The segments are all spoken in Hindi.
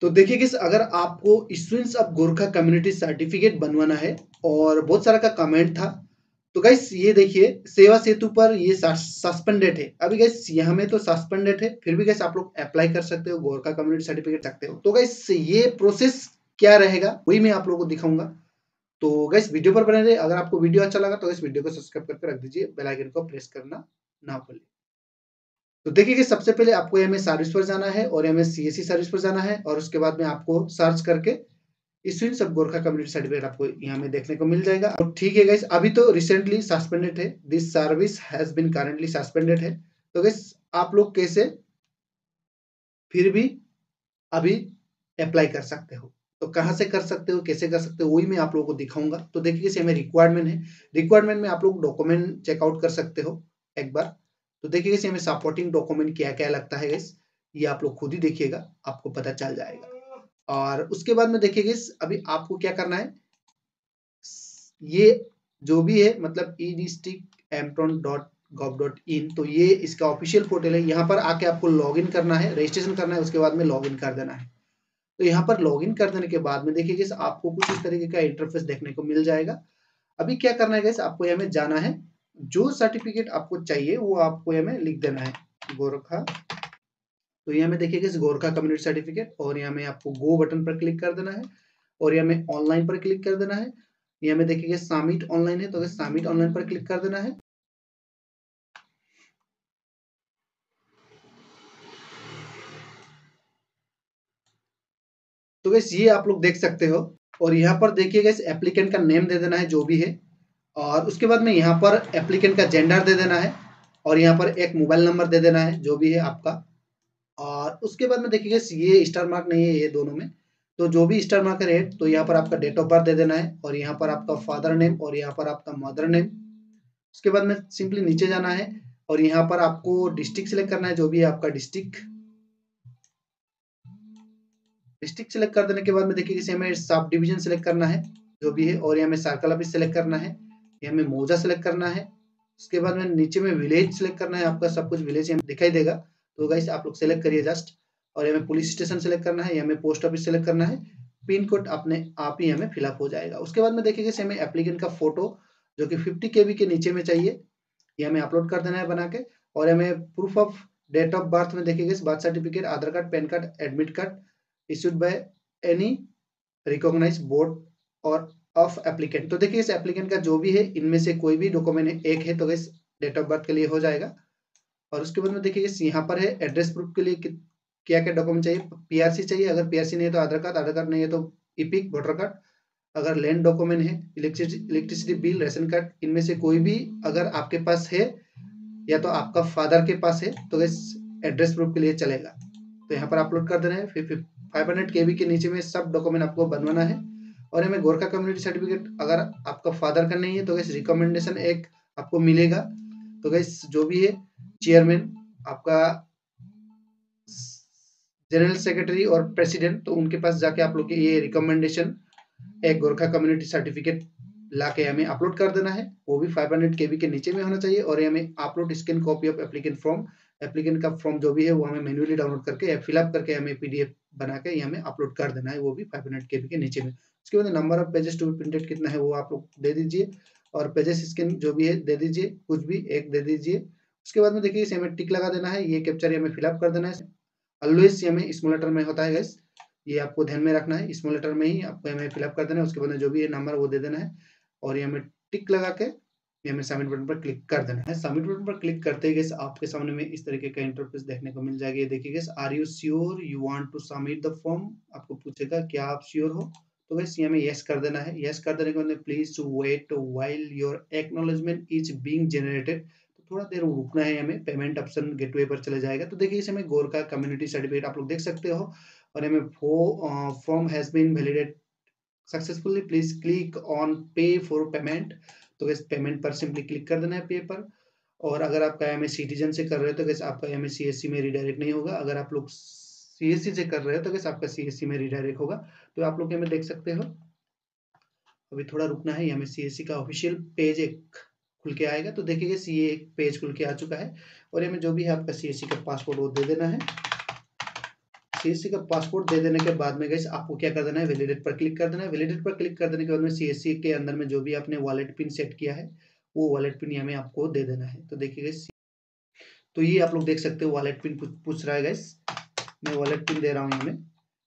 तो देखिए कि अगर आपको issuance of Gorkha community certificate बनवाना है और बहुत सारा का कमेंट था, तो गाइस ये देखिए सेवा सेतु पर ये सस्पेंडेड है। अभी गाइस यहाँ में तो सस्पेंडेड है, फिर भी गाइस आप लोग अप्लाई कर सकते हो, गोरखा कम्युनिटी सर्टिफिकेट सकते हो। तो गाइस ये प्रोसेस क्या रहेगा वही मैं आप लोगों को दिखाऊंगा। तो गाइस वीडियो पर बने रहे। अगर आपको वीडियो अच्छा लगा तो इस वीडियो को सब्सक्राइब करके रख दीजिए, बेल आइकन को प्रेस करना ना भूलें। तो देखिए कि सबसे पहले आपको एमएस सर्विस पर जाना है और एमएस सीएससी सर्विस पर जाना है, और उसके बाद में आपको सर्च करके issuance of Gorkha community certificate आपको यहाँ में देखने को मिल जाएगा। और ठीक है गाइस, अभी तो रिसेंटली सस्पेंडेड है, this service has been currently suspended है। तो गाइस आप लोग कैसे फिर भी अभी अप्लाई कर सकते हो, तो कहाँ से कर सकते हो, कैसे कर सकते हो, वही मैं आप लोगों को दिखाऊंगा। तो देखिए किसी में रिक्वायरमेंट है, रिक्वायरमेंट में आप लोग डॉक्यूमेंट चेकआउट कर सकते हो एक बार। तो देखिए किसी में सपोर्टिंग डॉक्यूमेंट क्या क्या लगता है गाइस, ये आप लोग खुद ही देखिएगा, आपको पता चल जाएगा। और उसके बाद में देखिए गाइस अभी आपको क्या करना है, ये जो भी है मतलब eDistrict.amtron.gov.in, तो ये इसका ऑफिशियल पोर्टल है। यहाँ पर आके आपको लॉग इन करना है, रजिस्ट्रेशन करना है, उसके बाद में लॉग इन कर देना है। तो यहाँ पर लॉगिन कर देने के बाद में देखिए गाइस आपको कुछ इस तरीके का इंटरफेस देखने को मिल जाएगा। अभी क्या करना है गाइस, आपको यहाँ में जाना है, जो सर्टिफिकेट आपको चाहिए वो आपको यहाँ में लिख देना है गोरखा। तो यहाँ में देखिए गाइस गोरखा कम्युनिटी सर्टिफिकेट, और यहाँ में आपको गो बटन पर क्लिक कर देना है और यहाँ में ऑनलाइन पर क्लिक कर देना है। यहाँ में देखिए गाइस सबमिट ऑनलाइन है, तो गाइस सबमिट ऑनलाइन पर क्लिक कर देना है। तो गाइस ये आप लोग देख सकते हो, और यहाँ पर देखिए गाइस एप्लीकेंट का नेम दे देना है जो भी है, और उसके बाद में यहाँ पर एप्लीकेंट का जेंडर दे देना है, और यहाँ पर एक मोबाइल नंबर दे देना है जो भी है आपका। और उसके बाद में देखिए गाइस ये स्टार मार्क नहीं है ये दोनों में, तो जो भी स्टार मार्क है तो यहाँ पर आपका डेट ऑफ बर्थ दे देना है, और यहाँ पर आपका फादर नेम और यहाँ पर आपका मदर नेम। उसके बाद में सिंपली नीचे जाना है और यहाँ पर आपको डिस्ट्रिक्ट सिलेक्ट करना है, जो भी है आपका डिस्ट्रिक्ट सिलेक्ट कर देने के बाद में देखिए इसे हमें सब डिवीजन सिलेक्ट करना है जो भी है, और यहाँ में सर्कल ऑफिस सिलेक्ट करना है, यहाँ में मौजा सिलेक्ट करना है। उसके बाद में नीचे में विलेज सिलेक्ट करना है, आपका सब कुछ विलेज यहाँ दिखाई देगा। तो गाइस आप लोग सिलेक्ट करिए जस्ट, और यहाँ में पुलिस स्टेशन सिलेक्ट करना है, यहाँ में पोस्ट ऑफिस सिलेक्ट करना है। पिन कोड अपने आप ही हमें फिलअप हो जाएगा। उसके बाद में देखिए इसे हमें एप्लीकेंट का फोटो जो कि 50 KB के नीचे में चाहिए, ये हमें अपलोड कर देना है बना के। और हमें proof of date of birth में देखिए इस birth certificate, Aadhaar card, PAN card, admit card issued by any recognized board or of applicant। तो देखिए इस applicant का जो भी है इनमें से कोई भी डॉक्यूमेंट एक है, तो गाइस डेट ऑफ बर्थ के लिए हो जाएगा। और उसके बाद में देखिए इस यहाँ पर है एड्रेस प्रूफ के लिए क्या क्या डॉक्यूमेंट चाहिए। पीआरसी चाहिए, अगर पीआरसी नहीं है तो आधार कार्ड, आधार कार्ड नहीं है तो ईपिक वोटर कार्ड। अगर लैंड डॉक्यूमेंट है, इलेक्ट्रिसिटी बिल, रेशन कार्ड, इनमें से कोई भी अगर आपके पास है या तो आपका फादर के पास है तो गाइस एड्रेस प्रूफ के लिए चलेगा। तो यहाँ पर अपलोड कर देना है। फिर 500 KB के नीचे में सब डॉक्यूमेंट आपको बनवाना है। और हमें गोरखा कम्युनिटी सर्टिफिकेट अगर आपका फादर का नहीं है तो गाइस रिकमेंडेशन एक आपको मिलेगा। तो गाइस जो भी है चेयरमैन, आपका जनरल सेक्रेटरी और प्रेसिडेंट, तो उनके पास जाके आप लोग ये रिकमेंडेशन एक गोरखा कम्युनिटी सर्टिफिकेट लाके हमें अपलोड कर देना है। वो भी 500 KB के नीचे में होना चाहिए। और हमें upload scan copy of applicant form, applicant का फॉर्म जो भी है वो हमें मैन्युअली डाउनलोड करके फिलअप करके हमें PDF बना के ये हमें अपलोड कर देना है, वो भी 500 KB के नीचे में। उसके बाद number of pages to be printed कितना है वो आप लोग दे दीजिए, और पेजेस स्कैन जो भी है दे दीजिए, कुछ भी एक दे दीजिए। उसके बाद में देखिए इसे हमें टिक लगा देना है, ये कैप्चर हमें फिलअप कर देना है। ऑलवेज ये हमें स्मॉल लेटर में होता है गाइस, ये आपको ध्यान में रखना है, स्मॉल लेटर में ही आपको हमें फिलअप कर देना है। उसके बाद जो भी नंबर वो दे देना है, और ये हमें टिक लगा के ये हमें सबमिट बटन पर क्लिक कर देना है। सबमिट बटन पर क्लिक करते ही गाइस आपके सामने में इस तरीके का इंटरफेस देखने को मिल जाएगा। ये देखिए guys, are you sure you want to submit the form, आपको पूछेगा क्या आप श्योर हो। तो गाइस ये हमें यस कर देना है। यस कर देने के बाद please to wait while your acknowledgement is being generated, तो थोड़ा देर रुकना है हमें। पेमेंट ऑप्शन गेटवे पर चले जाएगा। तो देखिए इसे हमें गोरखा कम्युनिटी सर्टिफिकेट आप लोग देख सकते हो, और हमें form has been validate successfully, please click on pay for payment. तो गाइस पेमेंट पर सिंपली क्लिक कर देना है, पे पर। और अगर आपका एमएस सिटीजन से कर रहे हो तो गाइस आपका एमएस सीएससी में रिडायरेक्ट नहीं होगा। अगर आप लोग सीएससी से कर रहे हो तो गाइस आपका सीएससी में रिडायरेक्ट होगा। तो आप लोग देख सकते हो, अभी थोड़ा रुकना है, एमएस सीएससी का ऑफिशियल पेज एक खुल के आएगा। तो देखिए गाइस ये एक पेज खुल के आ चुका है, और ये में जो भी है आपका सीएससी का पासवर्ड वो दे देना है। सीएससी का पासपोर्ट दे देने के बाद में गाइस आपको क्या कर देना है, वैलिडेट पर क्लिक कर देना है। वैलिडेट पर क्लिक कर देने के बाद में सीएससी के अंदर में जो भी आपने वॉलेट पिन सेट किया है वो वॉलेट पिन हमें आपको दे देना है। तो देखिए गाइस, तो ये आप लोग देख सकते हो वॉलेट पिन पूछ रहा है गाइस, मैं वॉलेट पिन दे रहा हूँ हमें,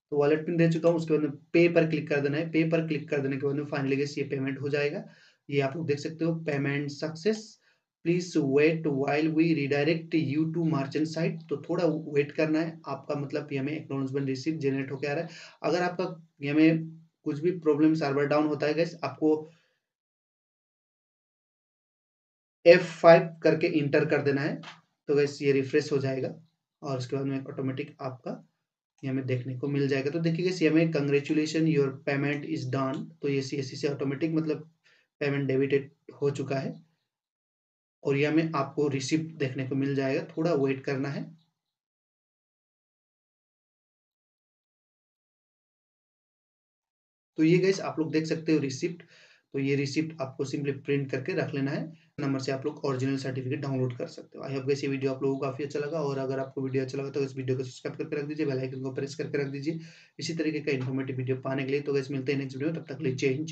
तो वॉलेट पिन दे चुका हूँ। उसके बाद में पे पर क्लिक कर देना है। पे पर क्लिक कर देने के बाद में फाइनली गाइस ये पेमेंट हो जाएगा। ये आप लोग देख सकते हो payment success, please wait while we redirect you to merchant site. तो थोड़ा वेट करना है आपका, मतलब हमें एक्नॉलेजमेंट रिसीट जनरेट होकर आ रहा है। अगर आपका हमें कुछ भी प्रॉब्लम सर्वर डाउन होता है गाइस, आपको F5 करके इंटर कर देना है। तो गाइस ये रिफ्रेश हो जाएगा और उसके बाद में ऑटोमेटिक आपका हमें देखने को मिल जाएगा। तो देखिए गाइस हमें congratulation your payment is done. तो ये सीएससी से ऑटोमेटिक मतलब पेमेंट डेबिटेड हो चुका है और यह में आपको रिसिप्ट देखने को मिल जाएगा। थोड़ा वेट करना है। तो ये गाइस आप लोग देख सकते हो रिसिप्ट। तो ये रिसिप्ट आपको सिंपली प्रिंट करके रख लेना है। नंबर से आप लोग ओरिजिनल सर्टिफिकेट डाउनलोड कर सकते हो। आई होप गाइस ये वीडियो आप लोगों को काफी अच्छा लगा, और अगर आपको वीडियो अच्छा लगा तो इस वीडियो को सब्सक्राइब करके रख दीजिए, बेल आइकन को प्रेस करके रख दीजिए इसी तरीके का इन्फॉर्मेटिव वीडियो पाने के लिए। तो गाइस मिलते हैं नेक्स्ट वीडियो, तब तक ले चेंज।